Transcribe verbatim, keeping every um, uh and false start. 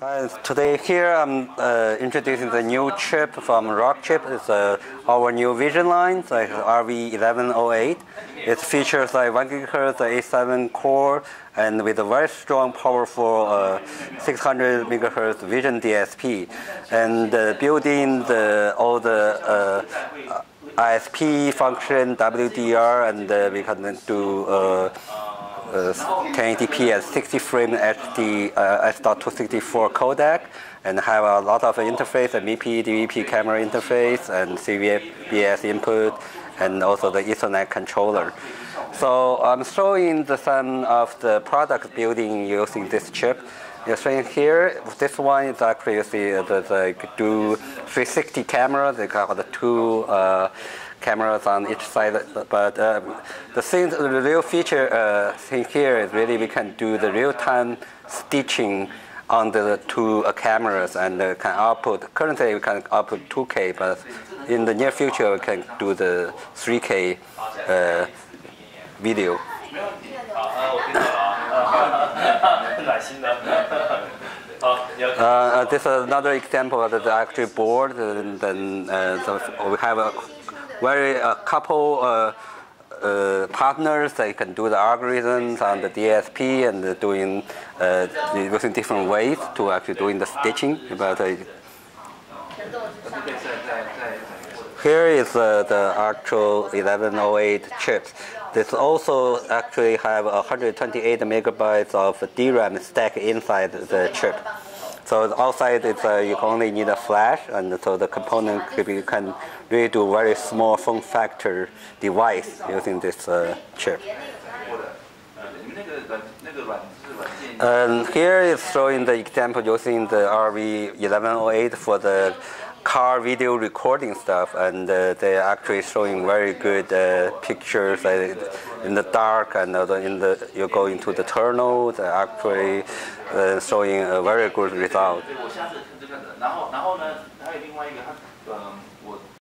Hi, today here I'm uh, introducing the new chip from Rockchip. It's uh, our new vision line, like R V eleven oh eight. It features like one gigahertz, A seven core, and with a very strong, powerful uh, six hundred megahertz vision D S P, and uh, building the, all the uh, I S P function, W D R, and uh, we can do uh, Uh, ten eighty p at sixty frame H D uh, H dot two sixty-four codec, and have a lot of interface, a MiP, D V P camera interface, and C V S input, and also the Ethernet controller. So I'm showing the some of the product building using this chip. You're showing here, this one is actually, you see, the, the do three sixty camera. They got the two uh, cameras on each side, but uh, the thing, the real feature uh, thing here is really we can do the real-time stitching on the two uh, cameras, and uh, can output. Currently, we can output two K, but in the near future, we can do the three K uh, video. uh, this is another example of the actual board, and then uh, so we have a. Where a couple uh, uh, partners, they can do the algorithms on the D S P, and doing uh, using different ways to actually doing the stitching. But uh, here is uh, the actual eleven oh eight chip. This also actually have one hundred twenty-eight megabytes of D RAM stack inside the chip. So outside, it's, uh, you only need a flash, and so the component could be, you can really do very small form factor device using this uh, chip. And here is showing the example using the R V eleven oh eight for the car video recording stuff, and uh, they're actually showing very good uh, pictures uh, in the dark, and uh, in the you go into the tunnel, they're actually uh, showing a very good result.